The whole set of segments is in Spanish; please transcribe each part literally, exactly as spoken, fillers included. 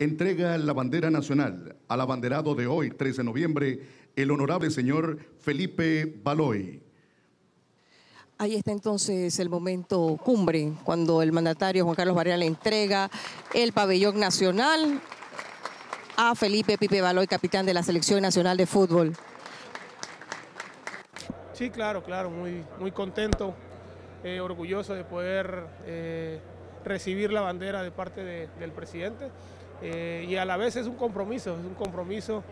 entrega la bandera nacional al abanderado de hoy, trece de noviembre, el honorable señor Felipe Baloy. Ahí está entonces el momento cumbre, cuando el mandatario Juan Carlos Varela le entrega el pabellón nacional a Felipe Pipe Baloy, capitán de la Selección Nacional de Fútbol. Sí, claro, claro, muy, muy contento, eh, orgulloso de poder eh, recibir la bandera de parte de, del presidente. Eh, y a la vez es un compromiso, es un compromiso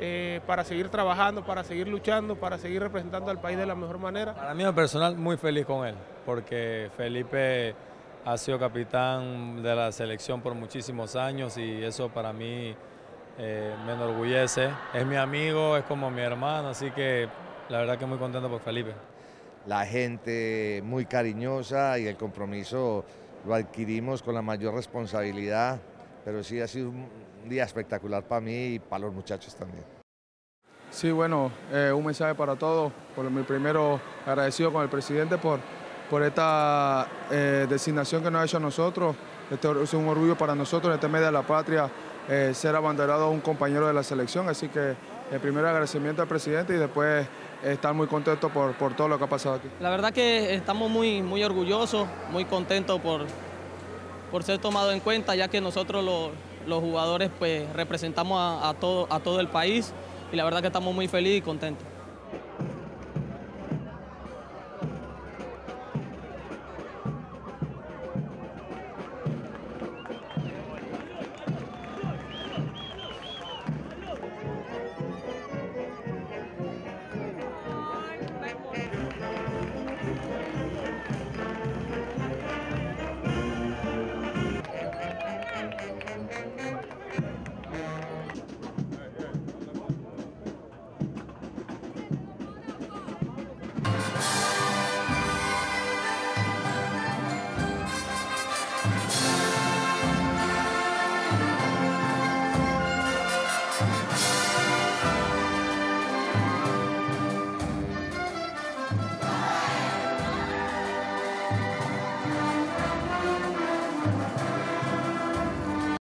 eh, para seguir trabajando, para seguir luchando, para seguir representando al país de la mejor manera. Para mí en personal muy feliz con él, porque Felipe ha sido capitán de la selección por muchísimos años y eso para mí eh, me enorgullece. Es mi amigo, es como mi hermano, así que la verdad que muy contento por Felipe. La gente muy cariñosa y el compromiso lo adquirimos con la mayor responsabilidad. Pero sí, ha sido un día espectacular para mí y para los muchachos también. Sí, bueno, eh, un mensaje para todos. Por mi primero, agradecido con el presidente por, por esta eh, designación que nos ha hecho a nosotros. Este es un orgullo para nosotros en este mes de la patria, eh, ser abanderado a un compañero de la selección. Así que el primer agradecimiento al presidente y después eh, estar muy contento por, por todo lo que ha pasado aquí. La verdad que estamos muy, muy orgullosos, muy contentos por... por ser tomado en cuenta, ya que nosotros los, los jugadores pues representamos a, a, todo, a todo el país y la verdad que estamos muy felices y contentos. Thank you.